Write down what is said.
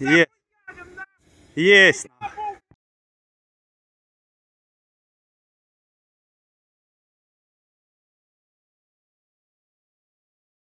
Есть. Есть.